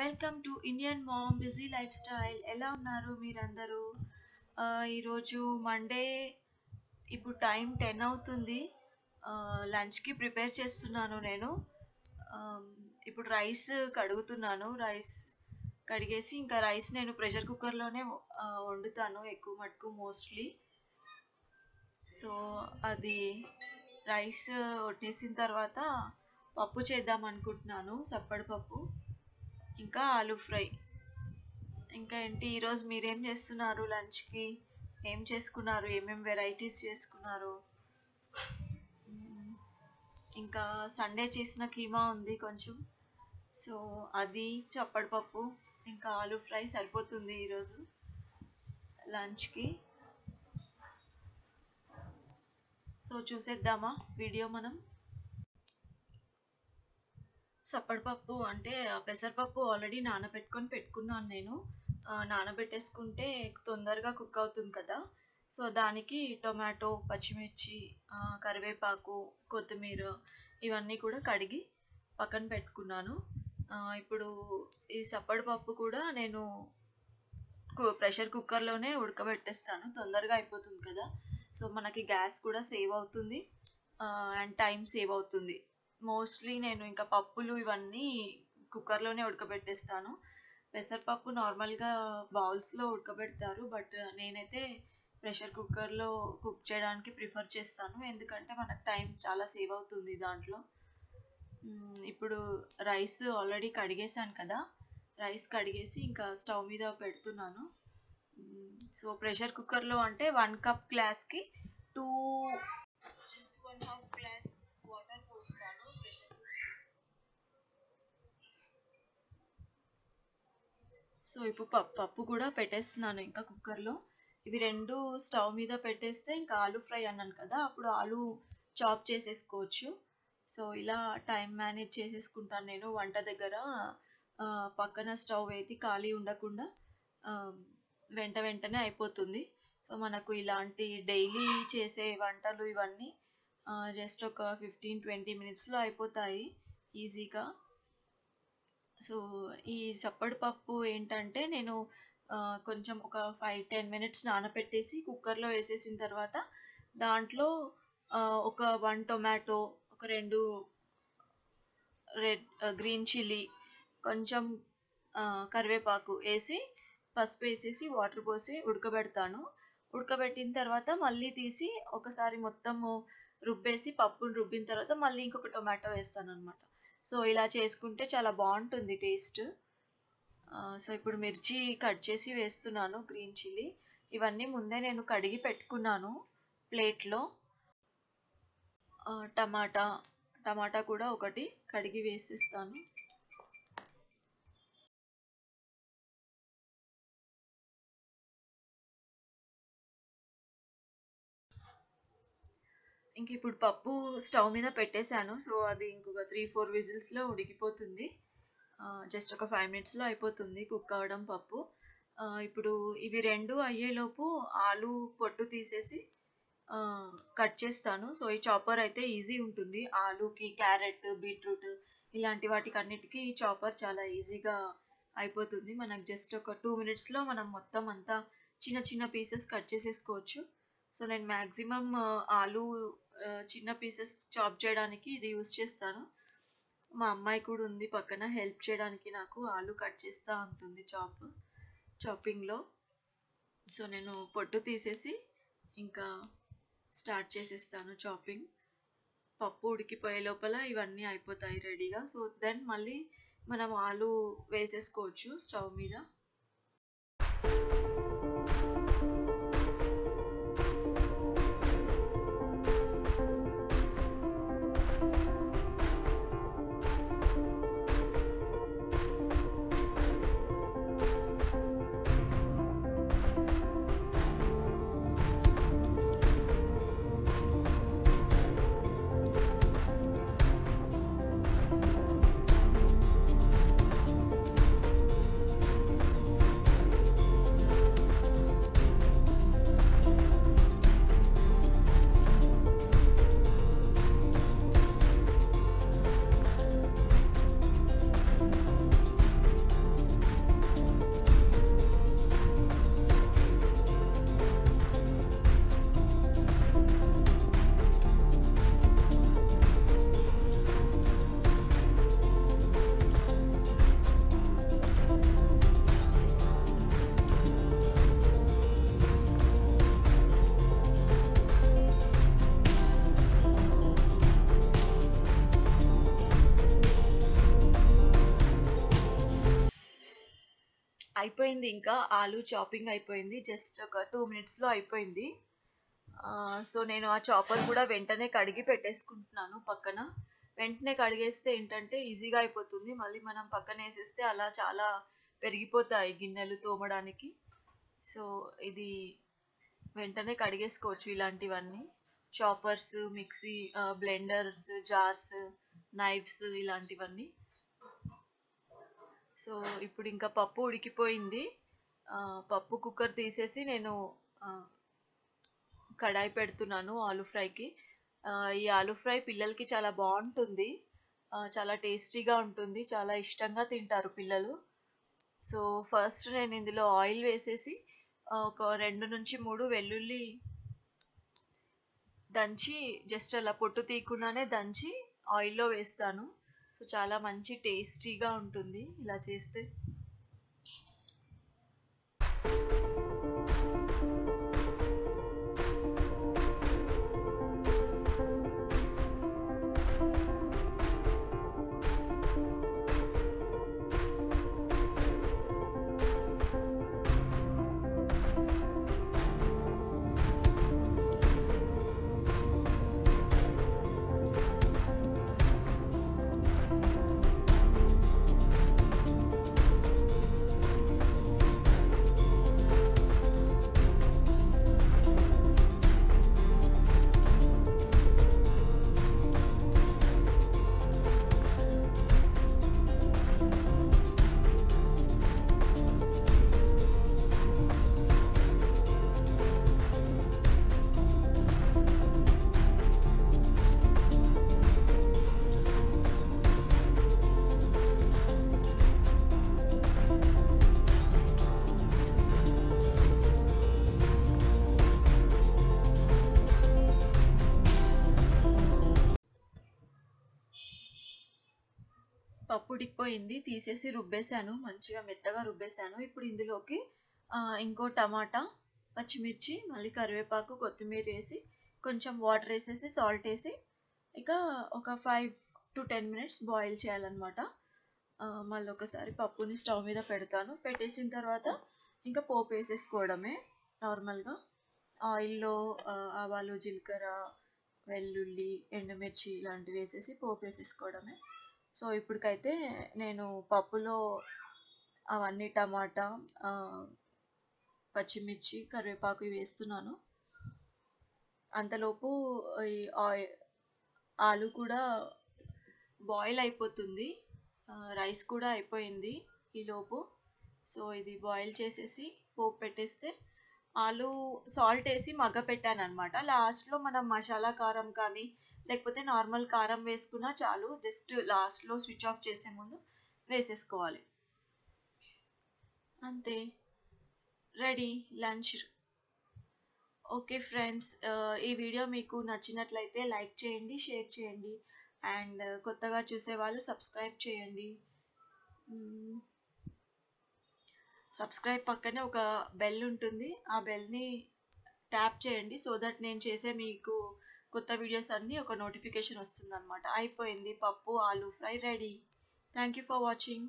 Welcome to Indian mom busy lifestyle. ఎలా ఉన్నారు మీరందరూ? ఈరోజు మండే, ఇప్పుడు టైం 10 అవుతుంది. లంచ్కి ప్రిపేర్ చేస్తున్నాను నేను. ఇప్పుడు రైస్ కడుగుతున్నాను. రైస్ కడిగేసి ఇంకా రైస్ నేను ప్రెషర్ కుక్కర్లోనే వండుతాను ఎక్కువ మటుకు మోస్ట్లీ. సో అది రైస్ వండేసిన తర్వాత పప్పు చేద్దాం అనుకుంటున్నాను, సప్పడిపప్పు ఇంకా ఆలూ ఫ్రై. ఇంకా ఏంటి ఈరోజు మీరేం చేస్తున్నారు? లంచ్కి ఏం చేసుకున్నారు? ఏమేమి వెరైటీస్ చేసుకున్నారు? ఇంకా సండే చేసిన కీమా ఉంది కొంచెం, సో అది చప్పడిపప్పు ఇంకా ఆలూ ఫ్రై సరిపోతుంది ఈరోజు లంచ్కి. సో చూసేద్దామా వీడియో మనం. చప్పడిపప్పు అంటే పెసరపప్పు ఆల్రెడీ నానబెట్టుకొని పెట్టుకున్నాను నేను. నానబెట్టేసుకుంటే తొందరగా కుక్ అవుతుంది కదా. సో దానికి టొమాటో, పచ్చిమిర్చి, కరివేపాకు, కొత్తిమీర ఇవన్నీ కూడా కడిగి పక్కన పెట్టుకున్నాను. ఇప్పుడు ఈ చప్పడిపప్పు కూడా నేను ప్రెషర్ కుక్కర్లోనే ఉడకబెట్టేస్తాను, తొందరగా అయిపోతుంది కదా. సో మనకి గ్యాస్ కూడా సేవ్ అవుతుంది అండ్ టైం సేవ్ అవుతుంది. మోస్ట్లీ నేను ఇంకా పప్పులు ఇవన్నీ కుక్కర్లోనే ఉడకబెట్టేస్తాను. పెసరపప్పు నార్మల్గా బౌల్స్లో ఉడకబెడతారు, బట్ నేనైతే ప్రెషర్ కుక్కర్లో కుక్ చేయడానికి ప్రిఫర్ చేస్తాను, ఎందుకంటే మనకు టైం చాలా సేవ్ అవుతుంది దాంట్లో. ఇప్పుడు రైస్ ఆల్రెడీ కడిగేసాను కదా, రైస్ కడిగేసి ఇంకా స్టవ్ మీద పెడుతున్నాను. సో ప్రెషర్ కుక్కర్లో అంటే 1 కప్ గ్లాస్కి 1/2 గ్లాస్ వాటర్ పోస్తాను. సో ఇప్పుడు పప్పు కూడా పెట్టేస్తున్నాను ఇంకా కుక్కర్లో. ఇవి రెండు స్టవ్ మీద పెట్టేస్తే ఇంకా ఆలూ ఫ్రై అన్నాను కదా, అప్పుడు ఆలూ చాప్ చేసేసుకోవచ్చు. సో ఇలా టైం మేనేజ్ చేసేసుకుంటాను నేను వంట దగ్గర. పక్కన స్టవ్ అయితే ఖాళీ ఉండకుండా వెంట వెంటనే అయిపోతుంది. సో మనకు ఇలాంటి డైలీ చేసే వంటలు ఇవన్నీ జస్ట్ ఒక 15-20 మినిట్స్లో అయిపోతాయి ఈజీగా. సో ఈ చప్పడిపప్పు ఏంటంటే నేను కొంచెం ఒక 5-10 మినిట్స్ నానబెట్టేసి కుక్కర్లో వేసేసిన తర్వాత దాంట్లో ఒక 1 టొమాటో, ఒక 2 గ్రీన్ చిల్లీ, కొంచెం కరివేపాకు వేసి పసుపు వేసేసి వాటర్ పోసి ఉడకబెడతాను. ఉడకబెట్టిన తర్వాత మళ్ళీ తీసి ఒకసారి మొత్తము రుబ్బేసి, పప్పును రుబ్బిన తర్వాత మళ్ళీ ఇంకొక టొమాటో వేస్తాను అనమాట. సో ఇలా చేసుకుంటే చాలా బాగుంటుంది టేస్ట్. సో ఇప్పుడు మిర్చి కట్ చేసి వేస్తున్నాను, గ్రీన్ చిల్లీ. ఇవన్నీ ముందే నేను కడిగి పెట్టుకున్నాను ప్లేట్లో. టమాటా కూడా ఒకటి కడిగి వేసేస్తాను. ఇంక ఇప్పుడు పప్పు స్టవ్ మీద పెట్టేశాను. సో అది ఇంకొక 3-4 విజిల్స్లో ఉడికిపోతుంది. జస్ట్ ఒక 5 మినిట్స్లో అయిపోతుంది కుక్ అవ్వడం పప్పు. ఇప్పుడు ఇవి రెండు అయ్యేలోపు ఆలు పొట్టు తీసేసి కట్ చేస్తాను. సో ఈ చాపర్ అయితే ఈజీ ఉంటుంది. ఆలూకి, క్యారెట్, బీట్రూట్ ఇలాంటి వాటికి అన్నిటికీ చాపర్ చాలా ఈజీగా అయిపోతుంది. మనకు జస్ట్ ఒక 2 మినిట్స్లో మనం మొత్తం అంతా చిన్న చిన్న పీసెస్ కట్ చేసేసుకోవచ్చు. సో నేను మ్యాక్సిమం ఆలు చిన్న పీసెస్ చాప్ చేయడానికి ఇది యూజ్ చేస్తాను. మా అమ్మాయి కూడా ఉంది పక్కన హెల్ప్ చేయడానికి నాకు, ఆలు కట్ చేస్తూ ఉంటుంది చాపింగ్లో. సో నేను పొట్టు తీసేసి ఇంకా స్టార్ట్ చేసేస్తాను చాపింగ్. పప్పు ఉడికిపోయే లోపల ఇవన్నీ అయిపోతాయి రెడీగా. సో దెన్ మళ్ళీ మనం ఆలు వేసేసుకోవచ్చు స్టవ్ మీద. అయిపోయింది. ఇంకా ఆలు చాపింగ్ అయిపోయింది, జస్ట్ ఒక 2 minutesలో అయిపోయింది. సో నేను ఆ చాపర్ కూడా వెంటనే కడిగి పెట్టేసుకుంటున్నాను పక్కన. వెంటనే కడిగేస్తే ఏంటంటే ఈజీగా అయిపోతుంది. మళ్ళీ మనం పక్కన వేసేస్తే అలా చాలా పెరిగిపోతాయి గిన్నెలు తోమడానికి. సో ఇది వెంటనే కడిగేసుకోవచ్చు. ఇలాంటివన్నీ choppers, mixie, blenders, jars, knives ఇలాంటివన్నీ. సో ఇప్పుడు ఇంకా పప్పు ఉడికిపోయింది. పప్పు కుక్కర్ తీసేసి నేను కడాయి పెడుతున్నాను ఆలు ఫ్రైకి. ఈ ఆలు ఫ్రై పిల్లలకి చాలా బాగుంటుంది, చాలా టేస్టీగా ఉంటుంది, చాలా ఇష్టంగా తింటారు పిల్లలు. సో ఫస్ట్ నేను ఇందులో ఆయిల్ వేసేసి ఒక 2 నుంచి 3 వెల్లుల్లి దంచి జస్ట్ అలా పొట్టు తీయకుండానే దంచి ఆయిల్లో వేస్తాను. సో చాలా మంచి టేస్టీగా ఉంటుంది ఇలా చేస్తే. పప్పు ఉడికిపోయింది, తీసేసి రుబ్బేశాను, మంచిగా మెత్తగా రుబ్బేశాను. ఇప్పుడు ఇందులోకి ఇంకో టమాటా, పచ్చిమిర్చి, మళ్ళీ కరివేపాకు, కొత్తిమీర వేసి కొంచెం వాటర్ వేసేసి సాల్ట్ వేసి ఇక ఒక 5 to 10 minutes బాయిల్ చేయాలన్నమాట. మళ్ళీ ఒకసారి పప్పుని స్టవ్ మీద పెడతాను. పెట్టేసిన తర్వాత ఇంకా పోపు వేసేసుకోవడమే నార్మల్గా. ఆయిల్లో ఆవాలు, జీలకర్ర, వెల్లుల్లి, ఎండుమిర్చి ఇలాంటివి వేసేసి పోపు వేసేసుకోవడమే. సో ఇప్పటికైతే నేను పప్పులో అవన్నీ టమాటా, పచ్చిమిర్చి, కరివేపాకు ఇవి వేస్తున్నాను. అంతలోపు ఈ ఆలు కూడా బాయిల్ అయిపోతుంది, రైస్ కూడా అయిపోయింది ఈలోపు. సో ఇది బాయిల్ చేసేసి పోపు పెట్టేస్తే ఆలు సాల్ట్ వేసి మగ్గ పెట్టాను అనమాట. లాస్ట్లో మనం మసాలా కారం కానీ లేకపోతే నార్మల్ కారం వేసుకున్నా చాలు, జస్ట్ లాస్ట్లో స్విచ్ ఆఫ్ చేసే ముందు వేసేసుకోవాలి, అంతే. Ready lunch. ఓకే ఫ్రెండ్స్, ఈ వీడియో మీకు నచ్చినట్లయితే లైక్ చేయండి, షేర్ చేయండి, అండ్ కొత్తగా చూసేవాళ్ళు సబ్స్క్రైబ్ చేయండి. సబ్స్క్రైబ్ పక్కనే ఒక బెల్ ఉంటుంది, ఆ బెల్ని ట్యాప్ చేయండి, సో దట్ నేను చేసే మీకు కొత్త వీడియోస్ అన్నీ ఒక నోటిఫికేషన్ వస్తుందన్నమాట. అయిపోయింది పప్పు ఆలు fry ready. Thank you for watching.